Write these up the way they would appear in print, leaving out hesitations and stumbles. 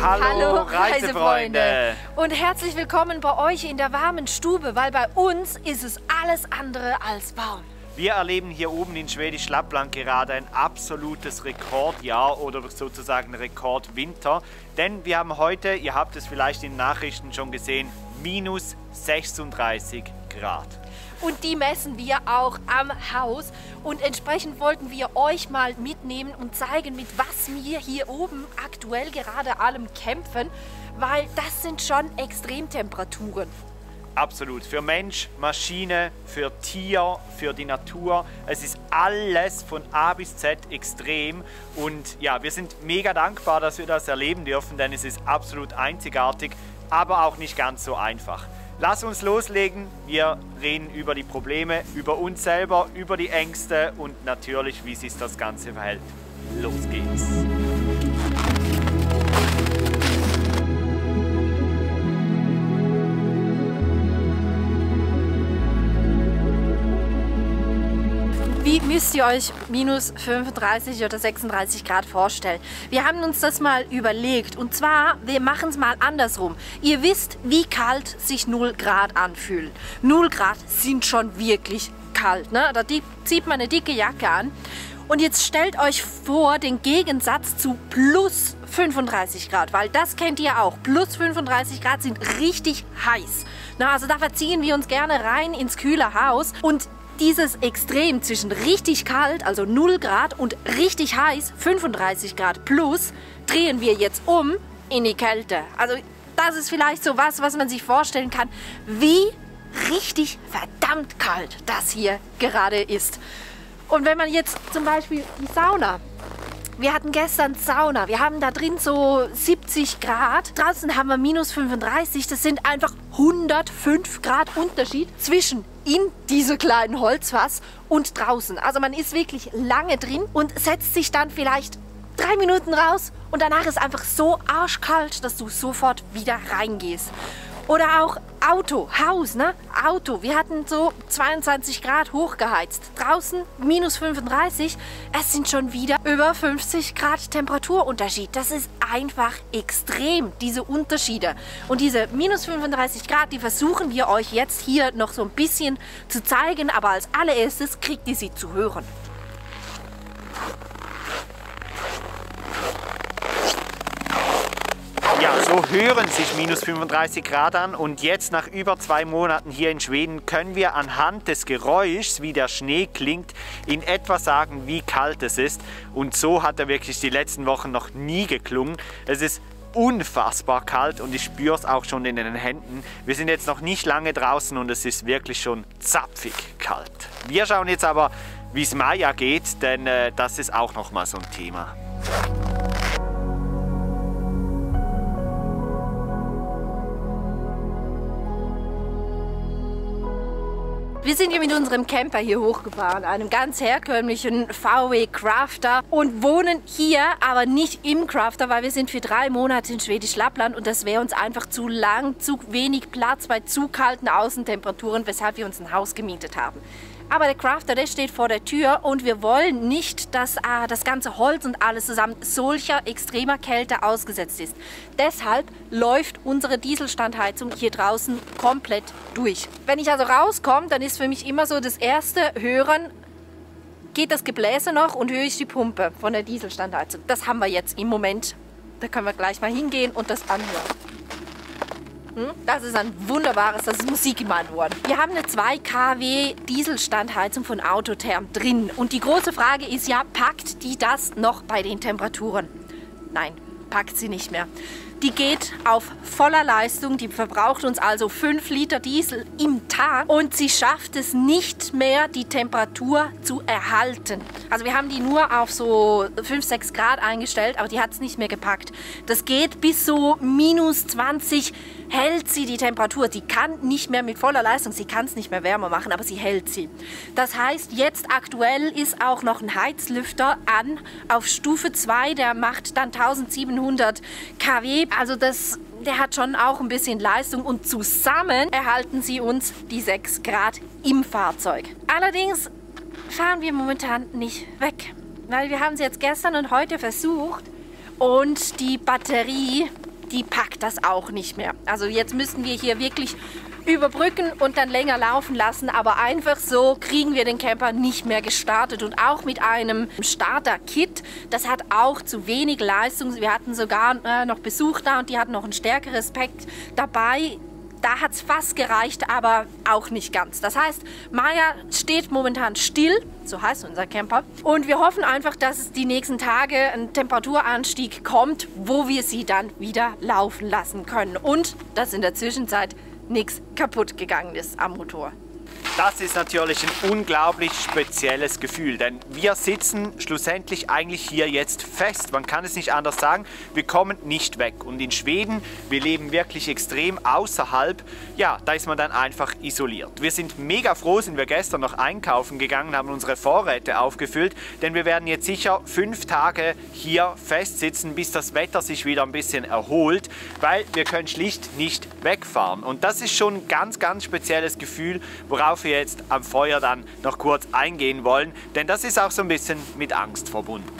Hallo Reisefreunde und herzlich willkommen bei euch in der warmen Stube, weil bei uns ist es alles andere als warm. Wir erleben hier oben in Schwedisch-Lappland gerade ein absolutes Rekordjahr oder sozusagen Rekordwinter, denn wir haben heute, ihr habt es vielleicht in den Nachrichten schon gesehen, minus 36 Grad. Und die messen wir auch am Haus und entsprechend wollten wir euch mal mitnehmen und zeigen, mit was wir hier oben aktuell gerade allem kämpfen, weil das sind schon Extremtemperaturen. Absolut. Für Mensch, Maschine, für Tier, für die Natur. Es ist alles von A bis Z extrem. Und ja, wir sind mega dankbar, dass wir das erleben dürfen, denn es ist absolut einzigartig, aber auch nicht ganz so einfach. Lass uns loslegen. Wir reden über die Probleme, über uns selber, über die Ängste und natürlich, wie sich das Ganze verhält. Los geht's. Wie müsst ihr euch minus 35 oder 36 Grad vorstellen? Wir haben uns das mal überlegt und zwar, wir machen es mal andersrum. Ihr wisst, wie kalt sich 0 Grad anfühlen. 0 Grad sind schon wirklich kalt, ne? Da zieht man eine dicke Jacke an. Und jetzt stellt euch vor den Gegensatz zu plus 35 Grad, weil das kennt ihr auch. Plus 35 Grad sind richtig heiß. Na, also da verziehen wir uns gerne rein ins kühle Haus und dieses Extrem zwischen richtig kalt, also 0 Grad, und richtig heiß, 35 Grad plus, drehen wir jetzt um in die Kälte. Also das ist vielleicht so was man sich vorstellen kann, wie richtig verdammt kalt das hier gerade ist. Und wenn man jetzt zum Beispiel die Sauna... Wir hatten gestern Sauna, wir haben da drin so 70 Grad, draußen haben wir minus 35, das sind einfach 105 Grad Unterschied zwischen in diese kleinen Holzfass und draußen. Also man ist wirklich lange drin und setzt sich dann vielleicht 3 Minuten raus und danach ist einfach so arschkalt, dass du sofort wieder reingehst. Oder auch Auto, Haus, ne? Auto. Wir hatten so 22 Grad hochgeheizt. Draußen minus 35. Es sind schon wieder über 50 Grad Temperaturunterschied. Das ist einfach extrem, diese Unterschiede. Und diese minus 35 Grad, die versuchen wir euch jetzt hier noch so ein bisschen zu zeigen. Aber als allererstes kriegt ihr sie zu hören. Ja, so hören sich minus 35 Grad an und jetzt nach über 2 Monaten hier in Schweden können wir anhand des Geräuschs, wie der Schnee klingt, in etwa sagen, wie kalt es ist. Und so hat er wirklich die letzten Wochen noch nie geklungen. Es ist unfassbar kalt und ich spüre es auch schon in den Händen. Wir sind jetzt noch nicht lange draußen und es ist wirklich schon zapfig kalt. Wir schauen jetzt aber, wie es Maya geht, denn das ist auch nochmal so ein Thema. Wir sind hier mit unserem Camper hier hochgefahren, einem ganz herkömmlichen VW Crafter und wohnen hier, aber nicht im Crafter, weil wir sind für 3 Monate in Schwedisch-Lappland und das wäre uns einfach zu lang, zu wenig Platz bei zu kalten Außentemperaturen, weshalb wir uns ein Haus gemietet haben. Aber der Crafter, der steht vor der Tür und wir wollen nicht, dass das ganze Holz und alles zusammen solcher extremer Kälte ausgesetzt ist. Deshalb läuft unsere Dieselstandheizung hier draußen komplett durch. Wenn ich also rauskomme, dann ist für mich immer so das erste Hören, geht das Gebläse noch und höre ich die Pumpe von der Dieselstandheizung. Das haben wir jetzt im Moment. Da können wir gleich mal hingehen und das anhören. Das ist ein wunderbares, das ist Musik in meinen Ohren. Wir haben eine 2 kW Dieselstandheizung von Autotherm drin. Und die große Frage ist ja, packt die das noch bei den Temperaturen? Nein, packt sie nicht mehr. Die geht auf voller Leistung, die verbraucht uns also 5 Liter Diesel im Tag und sie schafft es nicht mehr, die Temperatur zu erhalten. Also wir haben die nur auf so 5, 6 Grad eingestellt, aber die hat es nicht mehr gepackt. Das geht bis so minus 20, hält sie die Temperatur. Die kann nicht mehr mit voller Leistung, sie kann es nicht mehr wärmer machen, aber sie hält sie. Das heißt, jetzt aktuell ist auch noch ein Heizlüfter an auf Stufe 2, der macht dann 1700 kW. Also der hat schon auch ein bisschen Leistung und zusammen erhalten sie uns die 6 Grad im Fahrzeug. Allerdings fahren wir momentan nicht weg, weil wir haben es jetzt gestern und heute versucht und die Batterie die packt das auch nicht mehr. Also jetzt müssen wir hier wirklich überbrücken und dann länger laufen lassen, aber einfach so kriegen wir den Camper nicht mehr gestartet. Und auch mit einem Starter-Kit, das hat auch zu wenig Leistung. Wir hatten sogar noch Besuch da und die hatten noch ein stärkeres Pack dabei. Da hat es fast gereicht, aber auch nicht ganz. Das heißt, Maya steht momentan still, so heißt unser Camper. Und wir hoffen einfach, dass es die nächsten Tage ein Temperaturanstieg kommt, wo wir sie dann wieder laufen lassen können. Und dass in der Zwischenzeit nichts kaputt gegangen ist am Motor. Das ist natürlich ein unglaublich spezielles Gefühl, denn wir sitzen schlussendlich eigentlich hier jetzt fest. Man kann es nicht anders sagen, wir kommen nicht weg. Und in Schweden, wir leben wirklich extrem außerhalb, ja, da ist man dann einfach isoliert. Wir sind mega froh, sind wir gestern noch einkaufen gegangen, haben unsere Vorräte aufgefüllt, denn wir werden jetzt sicher 5 Tage hier festsitzen, bis das Wetter sich wieder ein bisschen erholt, weil wir können schlicht nicht wegfahren. Und das ist schon ein ganz, ganz spezielles Gefühl, worauf wir jetzt am Feuer dann noch kurz eingehen wollen, denn das ist auch so ein bisschen mit Angst verbunden.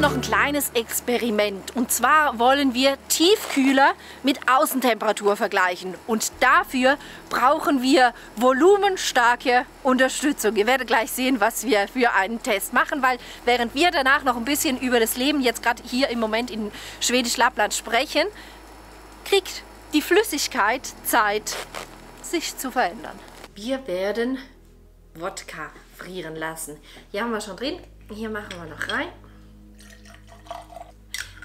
Noch ein kleines Experiment, und zwar wollen wir Tiefkühler mit Außentemperatur vergleichen, und dafür brauchen wir volumenstarke Unterstützung. Ihr werdet gleich sehen, was wir für einen Test machen, weil während wir danach noch ein bisschen über das Leben jetzt gerade hier im Moment in Schwedisch-Lappland sprechen, kriegt die Flüssigkeit Zeit, sich zu verändern. Wir werden Wodka frieren lassen. Hier haben wir schon drin, hier machen wir noch rein.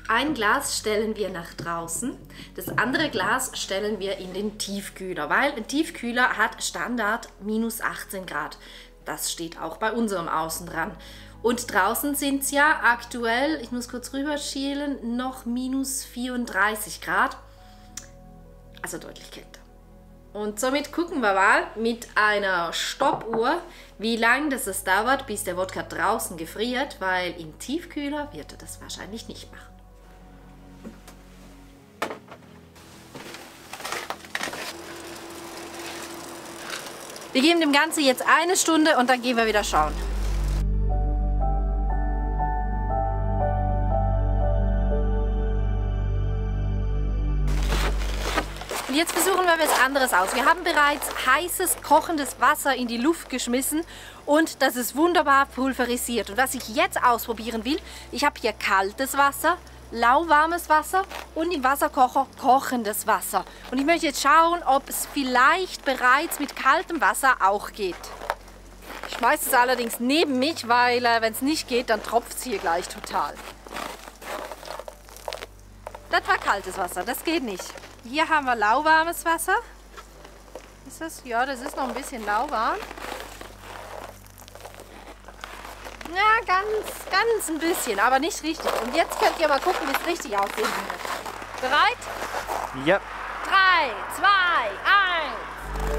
Ein Glas stellen wir nach draußen, das andere Glas stellen wir in den Tiefkühler, weil ein Tiefkühler hat Standard -18 Grad. Das steht auch bei unserem außen dran. Und draußen sind es ja aktuell, ich muss kurz rüber schielen, noch -34 Grad. Also deutlich kälter. Und somit gucken wir mal mit einer Stoppuhr, wie lange das dauert, bis der Wodka draußen gefriert, weil im Tiefkühler wird er das wahrscheinlich nicht machen. Wir geben dem Ganzen jetzt 1 Stunde und dann gehen wir wieder schauen. Und jetzt versuchen wir was anderes aus. Wir haben bereits heißes, kochendes Wasser in die Luft geschmissen und das ist wunderbar pulverisiert. Und was ich jetzt ausprobieren will, ich habe hier kaltes Wasser, lauwarmes Wasser und im Wasserkocher kochendes Wasser. Und ich möchte jetzt schauen, ob es vielleicht bereits mit kaltem Wasser auch geht. Ich schmeiße es allerdings neben mich, weil wenn es nicht geht, dann tropft es hier gleich total. Das war kaltes Wasser, das geht nicht. Hier haben wir lauwarmes Wasser. Ist das? Ja, das ist noch ein bisschen lauwarm. Ja, ganz ein bisschen, aber nicht richtig. Und jetzt könnt ihr mal gucken, wie es richtig aussehen wird. Bereit? Ja. 3, 2, 1.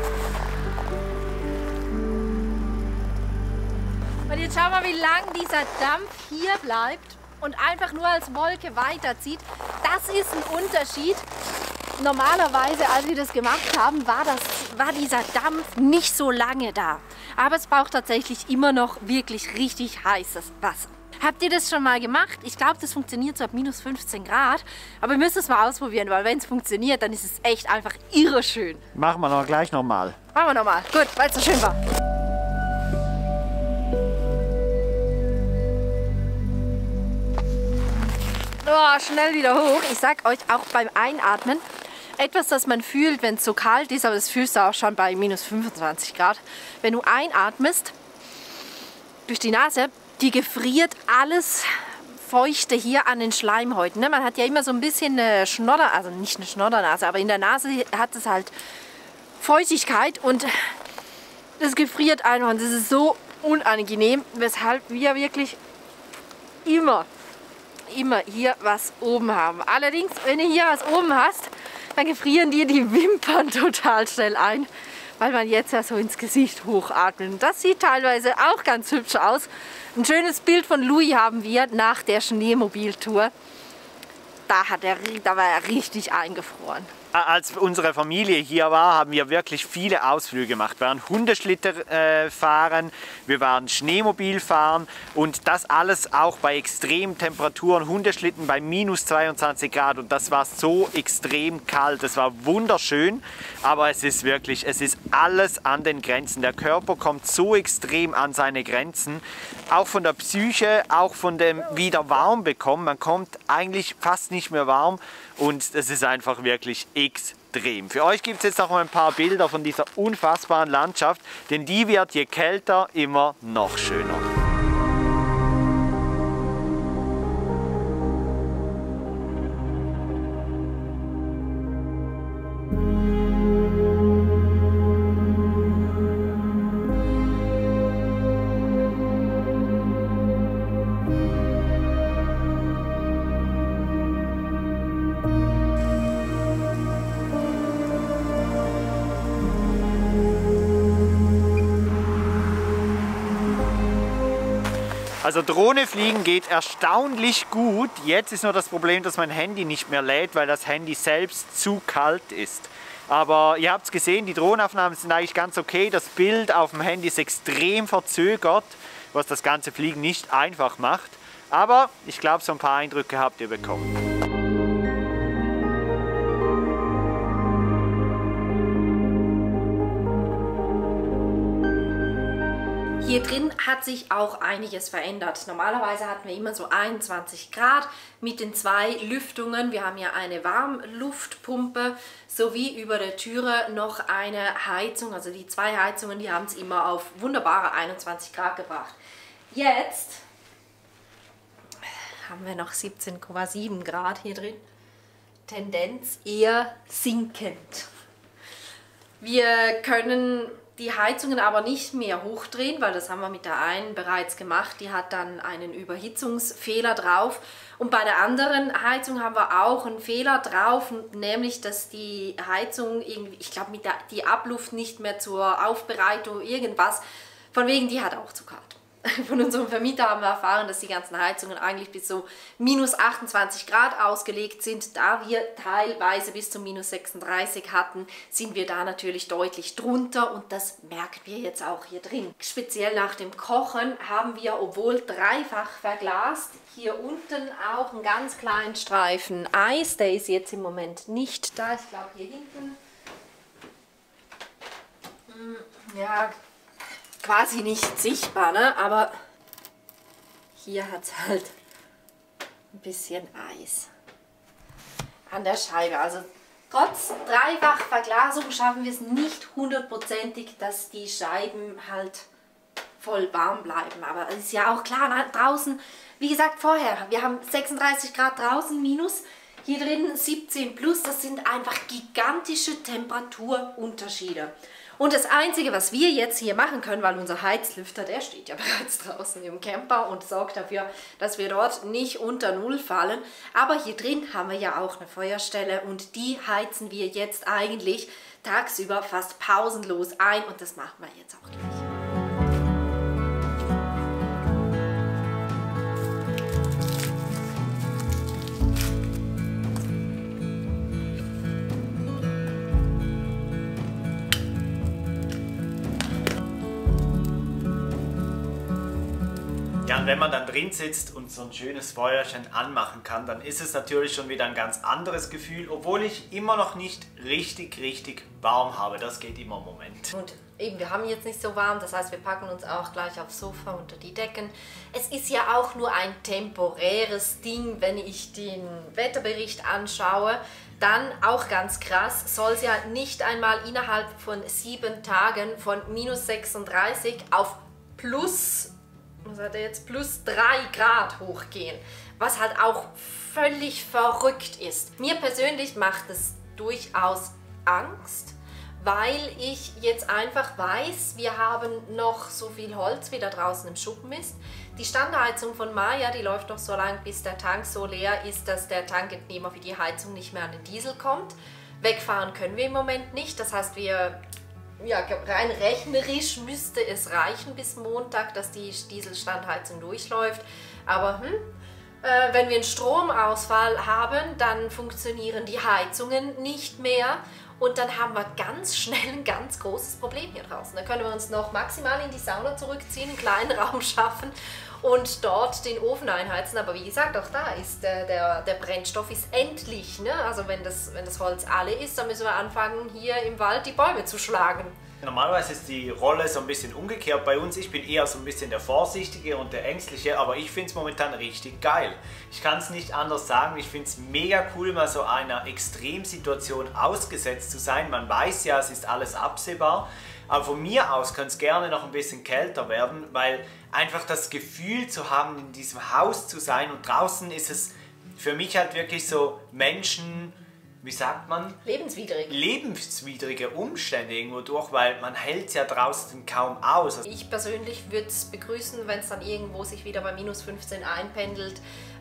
Und jetzt schauen wir, wie lange dieser Dampf hier bleibt und einfach nur als Wolke weiterzieht. Das ist ein Unterschied. Normalerweise, als wir das gemacht haben, war dieser Dampf nicht so lange da. Aber es braucht tatsächlich immer noch wirklich richtig heißes Wasser. Habt ihr das schon mal gemacht? Ich glaube, das funktioniert so ab -15 Grad. Aber ihr müsst es mal ausprobieren, weil wenn es funktioniert, dann ist es echt einfach irre schön. Machen wir noch gleich nochmal. Machen wir nochmal. Gut, weil es so schön war. Oh, schnell wieder hoch. Ich sag euch auch beim Einatmen, etwas, das man fühlt, wenn es so kalt ist, aber das fühlst du auch schon bei -25 Grad. Wenn du einatmest durch die Nase, die gefriert alles Feuchte hier an den Schleimhäuten. Man hat ja immer so ein bisschen eine Schnodder, also nicht eine Schnoddernase, aber in der Nase hat es halt Feuchtigkeit und das gefriert einfach. Und das ist so unangenehm, weshalb wir wirklich immer immer hier was oben haben. Allerdings, wenn ihr hier was oben hast, dann gefrieren dir die Wimpern total schnell ein, weil man jetzt ja so ins Gesicht hochatmet. Das sieht teilweise auch ganz hübsch aus. Ein schönes Bild von Louis haben wir nach der Schneemobiltour. Da war er richtig eingefroren. Als unsere Familie hier war, haben wir wirklich viele Ausflüge gemacht. Wir waren Hundeschlitten fahren, wir waren Schneemobil fahren und das alles auch bei extremen Temperaturen. Hundeschlitten bei minus 22 Grad und das war so extrem kalt. Es war wunderschön, aber es ist alles an den Grenzen. Der Körper kommt so extrem an seine Grenzen, auch von der Psyche, auch von dem wieder warm bekommen. Man kommt eigentlich fast nicht mehr warm und es ist einfach wirklich extrem. Für euch gibt es jetzt noch mal ein paar Bilder von dieser unfassbaren Landschaft, denn die wird je kälter immer noch schöner. Also Drohne fliegen geht erstaunlich gut. Jetzt ist nur das Problem, dass mein Handy nicht mehr lädt, weil das Handy selbst zu kalt ist. Aber ihr habt es gesehen, die Drohnenaufnahmen sind eigentlich ganz okay. Das Bild auf dem Handy ist extrem verzögert, was das ganze Fliegen nicht einfach macht. Aber ich glaube, so ein paar Eindrücke habt ihr bekommen. Hier drin hat sich auch einiges verändert. Normalerweise hatten wir immer so 21 Grad mit den zwei Lüftungen. Wir haben ja eine Warmluftpumpe sowie über der Türe noch eine Heizung. Also die zwei Heizungen, die haben es immer auf wunderbare 21 Grad gebracht. Jetzt haben wir noch 17,7 Grad hier drin. Tendenz eher sinkend. Wir können die Heizungen aber nicht mehr hochdrehen, weil das haben wir mit der einen bereits gemacht. Die hat dann einen Überhitzungsfehler drauf. Und bei der anderen Heizung haben wir auch einen Fehler drauf, nämlich dass die Heizung irgendwie, ich glaube, die Abluft nicht mehr zur Aufbereitung irgendwas, von wegen die hat auch zu kalt. Von unserem Vermieter haben wir erfahren, dass die ganzen Heizungen eigentlich bis so minus 28 Grad ausgelegt sind. Da wir teilweise bis zu minus 36 hatten, sind wir da natürlich deutlich drunter und das merken wir jetzt auch hier drin. Speziell nach dem Kochen haben wir, obwohl dreifach verglast, hier unten auch einen ganz kleinen Streifen Eis. Der ist jetzt im Moment nicht da. Ich glaube hier hinten, ja, quasi nicht sichtbar, ne? Aber hier hat es halt ein bisschen Eis an der Scheibe. Also trotz dreifach Verglasung schaffen wir es nicht hundertprozentig, dass die Scheiben halt voll warm bleiben. Aber es ist ja auch klar, draußen, wie gesagt vorher, wir haben 36 Grad draußen minus, hier drin 17 plus, das sind einfach gigantische Temperaturunterschiede. Und das Einzige, was wir jetzt hier machen können, weil unser Heizlüfter, der steht ja bereits draußen im Camper und sorgt dafür, dass wir dort nicht unter Null fallen. Aber hier drin haben wir ja auch eine Feuerstelle und die heizen wir jetzt eigentlich tagsüber fast pausenlos ein und das machen wir jetzt auch gleich. Ja, und wenn man dann drin sitzt und so ein schönes Feuerchen anmachen kann, dann ist es natürlich schon wieder ein ganz anderes Gefühl, obwohl ich immer noch nicht richtig warm habe. Das geht immer im Moment. Und eben, wir haben jetzt nicht so warm, das heißt, wir packen uns auch gleich aufs Sofa unter die Decken. Es ist ja auch nur ein temporäres Ding, wenn ich den Wetterbericht anschaue. Dann auch ganz krass, soll es ja nicht einmal innerhalb von 7 Tagen von minus 36 auf plus plus 3 Grad hochgehen, was halt auch völlig verrückt ist. Mir persönlich macht es durchaus Angst, weil ich jetzt einfach weiß, wir haben noch so viel Holz, wie da draußen im Schuppen ist. Die Standheizung von Maya, die läuft noch so lang, bis der Tank so leer ist, dass der Tankentnehmer für die Heizung nicht mehr an den Diesel kommt. Wegfahren können wir im Moment nicht, das heißt, wir rein rechnerisch müsste es reichen bis Montag, dass die Dieselstandheizung durchläuft, aber wenn wir einen Stromausfall haben, dann funktionieren die Heizungen nicht mehr und dann haben wir ganz schnell ein ganz großes Problem hier draußen. Da können wir uns noch maximal in die Sauna zurückziehen, einen kleinen Raum schaffen und dort den Ofen einheizen, aber wie gesagt, auch da ist der Brennstoff ist endlich, ne? Also wenn das Holz alle ist, dann müssen wir anfangen, hier im Wald die Bäume zu schlagen. Normalerweise ist die Rolle so ein bisschen umgekehrt bei uns. Ich bin eher so ein bisschen der Vorsichtige und der Ängstliche, aber ich finde es momentan richtig geil. Ich kann es nicht anders sagen, ich finde es mega cool, mal so einer Extremsituation ausgesetzt zu sein. Man weiß ja, es ist alles absehbar, aber von mir aus kann es gerne noch ein bisschen kälter werden, weil einfach das Gefühl zu haben, in diesem Haus zu sein und draußen ist es für mich halt wirklich so Menschen... Wie sagt man? Lebenswidrig. Lebenswidrige Umstände irgendwo durch, weil man hält es ja draußen kaum aus. Ich persönlich würde es begrüßen, wenn es dann irgendwo sich wieder bei minus 15 einpendelt,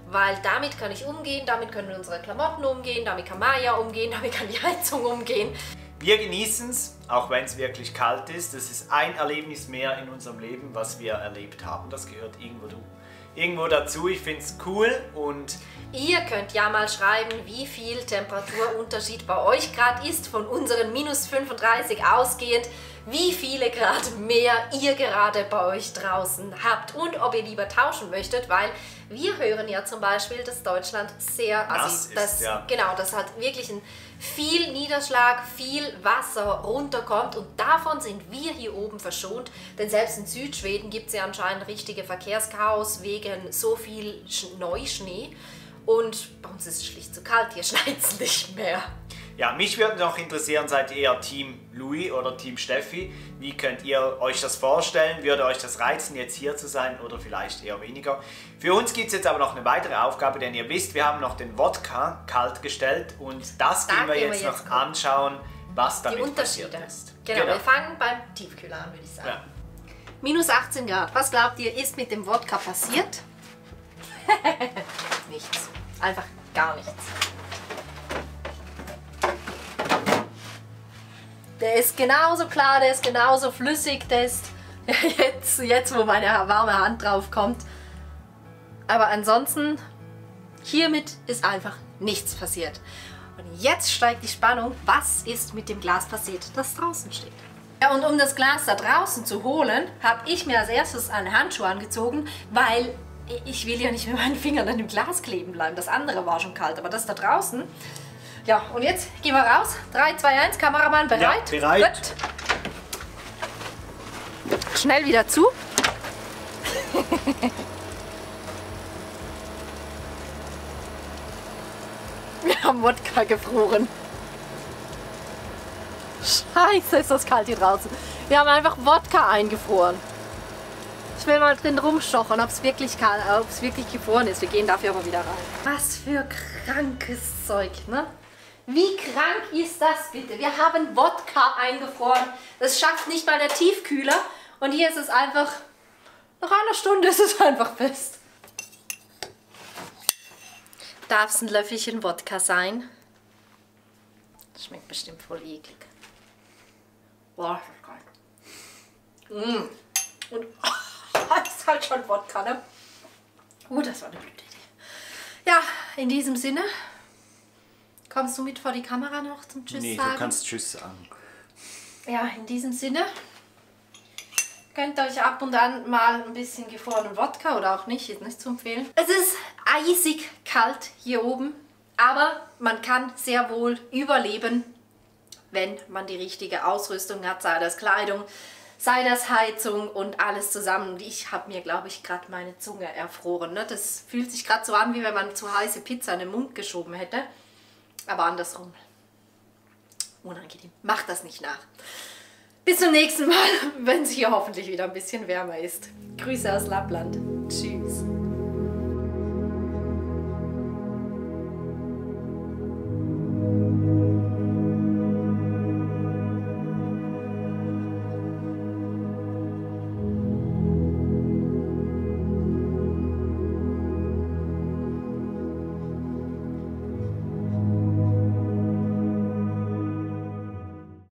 weil damit kann ich umgehen, damit können unsere Klamotten umgehen, damit kann Maya umgehen, damit kann die Heizung umgehen. Wir genießen es, auch wenn es wirklich kalt ist. Das ist ein Erlebnis mehr in unserem Leben, was wir erlebt haben. Das gehört irgendwo dazu. Ich finde es cool und... Ihr könnt ja mal schreiben, wie viel Temperaturunterschied bei euch gerade ist, von unseren minus 35 ausgehend, wie viele Grad mehr ihr gerade bei euch draußen habt und ob ihr lieber tauschen möchtet, weil wir hören ja zum Beispiel, dass Deutschland sehr nass ist, ja. Genau, dass halt wirklich viel Niederschlag, viel Wasser runterkommt und davon sind wir hier oben verschont, denn selbst in Südschweden gibt es ja anscheinend richtige Verkehrschaos wegen so viel Neuschnee. Und bei uns ist es schlicht zu kalt, hier schneit es nicht mehr. Ja, mich würde noch interessieren, seid ihr eher Team Louis oder Team Steffi? Wie könnt ihr euch das vorstellen? Würde euch das reizen, jetzt hier zu sein oder vielleicht eher weniger? Für uns gibt es jetzt aber noch eine weitere Aufgabe, denn ihr wisst, wir haben noch den Wodka kalt gestellt und das gehen wir jetzt noch anschauen, was damit passiert ist. Genau, wir fangen beim Tiefkühler an, würde ich sagen. Ja. Minus 18 Grad, was glaubt ihr, ist mit dem Wodka passiert? Nichts. Einfach gar nichts. Der ist genauso klar, der ist genauso flüssig, der ist jetzt wo meine warme Hand drauf kommt. Aber ansonsten, hiermit ist einfach nichts passiert. Und jetzt steigt die Spannung, was ist mit dem Glas passiert, das draußen steht. Ja, und um das Glas da draußen zu holen, habe ich mir als erstes einen Handschuh angezogen, weil... Ich will ja nicht mit meinen Fingern an dem Glas kleben bleiben. Das andere war schon kalt, aber das da draußen. Ja, und jetzt gehen wir raus. 3, 2, 1, Kameramann, bereit? Ja, bereit. Gut. Schnell wieder zu. Wir haben Wodka gefroren. Scheiße, ist das kalt hier draußen. Wir haben einfach Wodka eingefroren. Ich will mal drin rumstochern, ob es wirklich gefroren ist. Wir gehen dafür aber wieder rein. Was für krankes Zeug, ne? Wie krank ist das bitte? Wir haben Wodka eingefroren. Das schafft nicht mal der Tiefkühler. Und hier ist es einfach, nach einer Stunde ist es einfach fest. Darf es ein Löffelchen Wodka sein? Das schmeckt bestimmt voll eklig. Boah, das ist geil. Und... Das ist halt schon Wodka, ne? Das war eine blöde Idee. Ja, in diesem Sinne, kommst du mit vor die Kamera noch zum Tschüss sagen? Nee, du kannst Tschüss sagen. Ja, in diesem Sinne, könnt ihr euch ab und an mal ein bisschen gefrorenen Wodka oder auch nicht, ist nicht zu empfehlen. Es ist eisig kalt hier oben, aber man kann sehr wohl überleben, wenn man die richtige Ausrüstung hat, sei das Kleidung, sei das Heizung und alles zusammen. Ich habe mir, glaube ich, gerade meine Zunge erfroren. Ne? Das fühlt sich gerade so an, wie wenn man zu heiße Pizza in den Mund geschoben hätte. Aber andersrum. Unangenehm. Macht das nicht nach. Bis zum nächsten Mal, wenn es hier hoffentlich wieder ein bisschen wärmer ist. Grüße aus Lappland. Tschüss.